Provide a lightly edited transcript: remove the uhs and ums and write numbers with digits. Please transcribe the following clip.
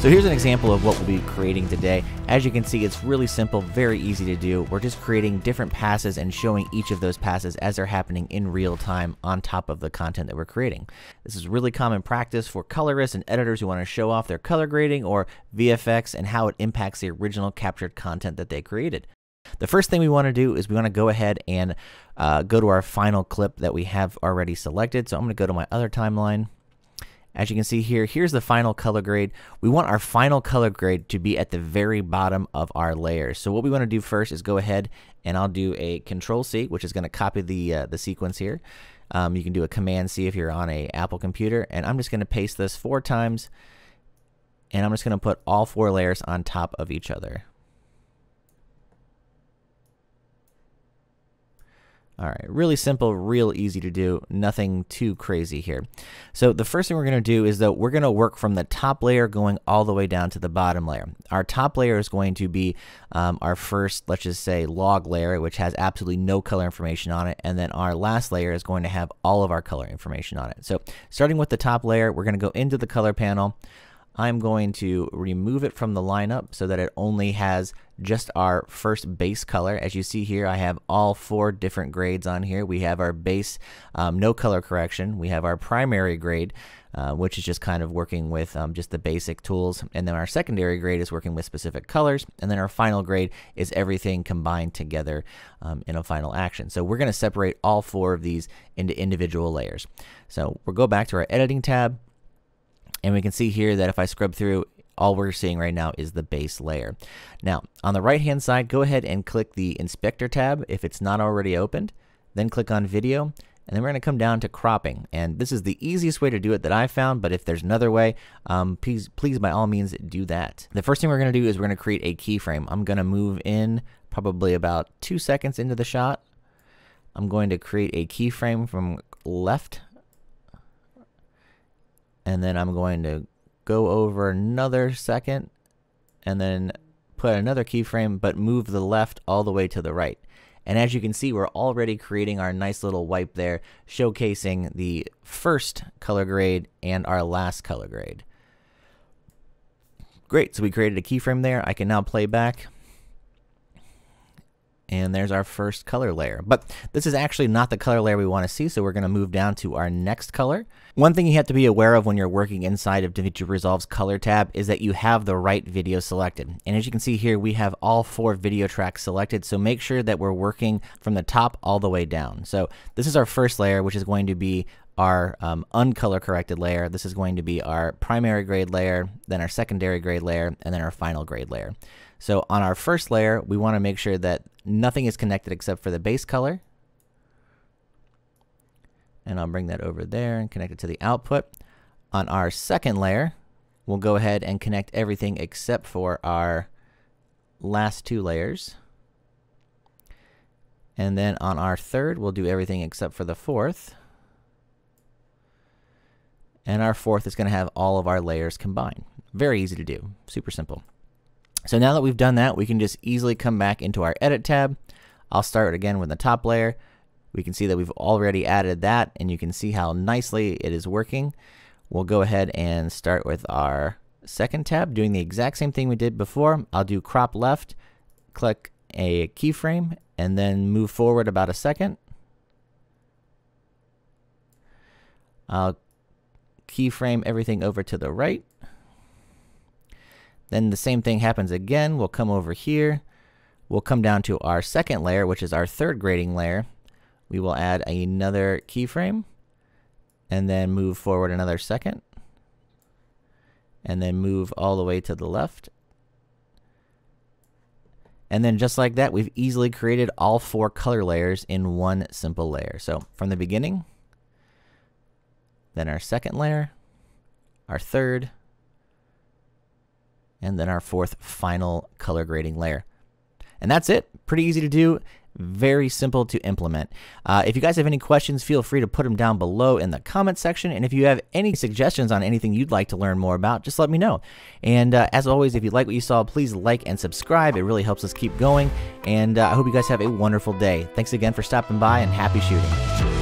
So here's an example of what we'll be creating today. As you can see, it's really simple, very easy to do. We're just creating different passes and showing each of those passes as they're happening in real time on top of the content that we're creating. This is really common practice for colorists and editors who want to show off their color grading or VFX and how it impacts the original captured content that they created. The first thing we want to do is we want to go ahead and go to our final clip that we have already selected. So I'm going to go to my other timeline. As you can see here, here's the final color grade. We want our final color grade to be at the very bottom of our layer. So what we want to do first is go ahead and I'll do a Control-C, which is going to copy the sequence here. You can do a Command-C if you're on an Apple computer. And I'm just going to paste this 4 times. And I'm just going to put all 4 layers on top of each other. All right, really simple, real easy to do, nothing too crazy here. So the first thing we're gonna do is that we're gonna work from the top layer going all the way down to the bottom layer. Our top layer is going to be our first, let's just say, log layer, which has absolutely no color information on it. And then our last layer is going to have all of our color information on it. So starting with the top layer, we're gonna go into the color panel. I'm going to remove it from the lineup so that it only has just our first base color. As you see here, I have all 4 different grades on here. We have our base, no color correction. We have our primary grade, which is just kind of working with just the basic tools. And then our secondary grade is working with specific colors. And then our final grade is everything combined together in a final action. So we're going to separate all 4 of these into individual layers. So we'll go back to our editing tab. And we can see here that if I scrub through, all we're seeing right now is the base layer. Now, on the right-hand side, go ahead and click the Inspector tab if it's not already opened. Then click on Video, and then we're going to come down to Cropping. And this is the easiest way to do it that I found, but if there's another way, please by all means do that. The first thing we're going to do is we're going to create a keyframe. I'm going to move in probably about 2 seconds into the shot. I'm going to create a keyframe from left. And then I'm going to go over another second and then put another keyframe, but move the left all the way to the right. And as you can see, we're already creating our nice little wipe there, showcasing the first color grade and our last color grade. Great, so we created a keyframe there. I can now play back. And there's our first color layer. But this is actually not the color layer we want to see, so we're going to move down to our next color. One thing you have to be aware of when you're working inside of DaVinci Resolve's color tab is that you have the right video selected. And as you can see here, we have all 4 video tracks selected, so make sure that we're working from the top all the way down. So this is our first layer, which is going to be our uncolor corrected layer. This is going to be our primary grade layer, then our secondary grade layer, and then our final grade layer. So on our first layer, we want to make sure that nothing is connected except for the base color. And I'll bring that over there and connect it to the output. On our second layer, we'll go ahead and connect everything except for our last 2 layers. And then on our third, we'll do everything except for the fourth. And our fourth is going to have all of our layers combined. Very easy to do, super simple. So now that we've done that, we can just easily come back into our Edit tab. I'll start again with the top layer. We can see that we've already added that, and you can see how nicely it is working. We'll go ahead and start with our second tab, doing the exact same thing we did before. I'll do Crop Left, click a keyframe, and then move forward about a second. I'll keyframe everything over to the right. Then the same thing happens again. We'll come over here. We'll come down to our second layer, which is our third grading layer. We will add another keyframe and then move forward another second and then move all the way to the left. And then just like that, we've easily created all 4 color layers in one simple layer. So from the beginning, then our second layer, our third, and then our fourth final color grading layer. And that's it. Pretty easy to do, very simple to implement. If you guys have any questions, feel free to put them down below in the comment section. And if you have any suggestions on anything you'd like to learn more about, just let me know. And as always, if you like what you saw, please like and subscribe. It really helps us keep going. And I hope you guys have a wonderful day. Thanks again for stopping by, and happy shooting.